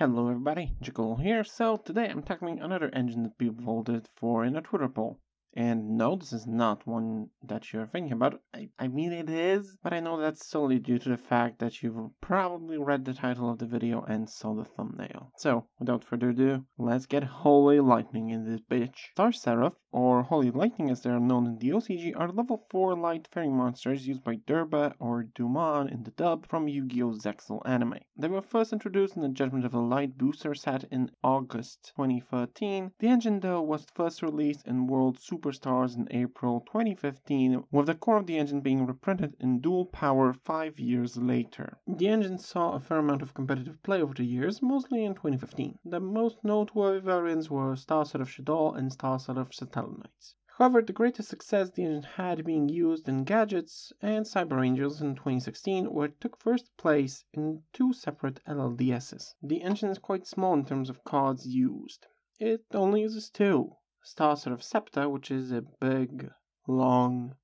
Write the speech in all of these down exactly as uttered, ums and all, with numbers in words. Hello everybody, Jacollo here. So today I'm tackling another engine that people voted for in a Twitter poll. And no, this is not one that you're thinking about. I, I mean it is, but I know that's solely due to the fact that you've probably read the title of the video and saw the thumbnail. So, without further ado, let's get Holy Lightning in this bitch. Star Seraph, or Holy Lightning as they are known in the O C G, are level four light fairy monsters used by Durbe or Duman in the dub from Yu-Gi-Oh Zexal anime. They were first introduced in the Judgment of the Light booster set in August twenty thirteen. The engine though was first released in World Superstars Superstars in April twenty fifteen, with the core of the engine being reprinted in Dual Power five years later. The engine saw a fair amount of competitive play over the years, mostly in twenty fifteen. The most noteworthy variants were Starcer of Shaddoll and Starcer of Scepter. However, the greatest success the engine had being used in Gadgets and Cyber Angels in twenty sixteen, where it took first place in two separate L L D Ss. The engine is quite small in terms of cards used. It only uses two. Starcer of Scepter, which is a big, long,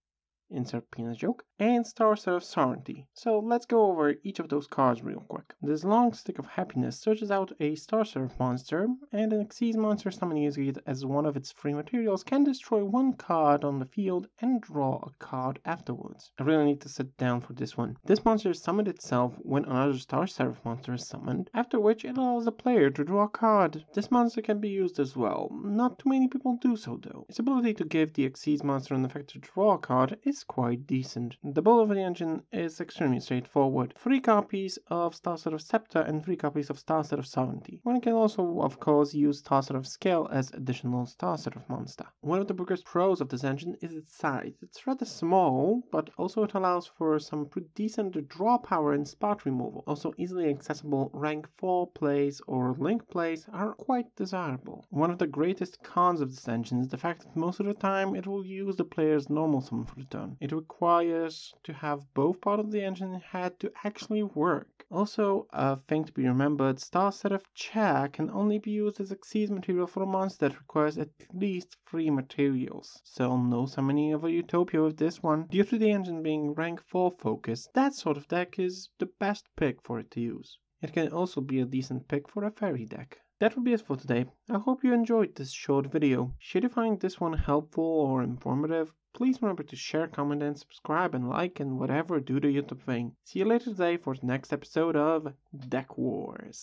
insert penis joke, and Starcer of Sovereignty. So let's go over each of those cards real quick. This long stick of happiness searches out a Star Seraph monster, and an Xyz monster summoning it as one of its free materials can destroy one card on the field and draw a card afterwards. I really need to sit down for this one. This monster summoned itself when another Star Seraph monster is summoned, after which it allows the player to draw a card. This monster can be used as well. Not too many people do so though. Its ability to give the Xyz monster an effect to draw a card is quite decent. The build of the engine is extremely straightforward. Three copies of Starcer of Scepter and three copies of Starcer of Sovereignty. One can also, of course, use Starcer of Scale as additional Starcer of monster. One of the biggest pros of this engine is its size. It's rather small, but also it allows for some pretty decent draw power and spot removal. Also easily accessible rank four plays or link plays are quite desirable. One of the greatest cons of this engine is the fact that most of the time it will use the player's normal summon for the turn. It requires to have both part of the engine had to actually work. Also, a thing to be remembered, Star Seraph Chair can only be used as Xyz material for a monster that requires at least three materials. So no summoning of a Utopia with this one. Due to the engine being rank four focused, that sort of deck is the best pick for it to use. It can also be a decent pick for a fairy deck. That would be it for today. I hope you enjoyed this short video. Should you find this one helpful or informative, please remember to share, comment, and subscribe, and like, and whatever, do the YouTube thing. See you later today for the next episode of Deck Wars.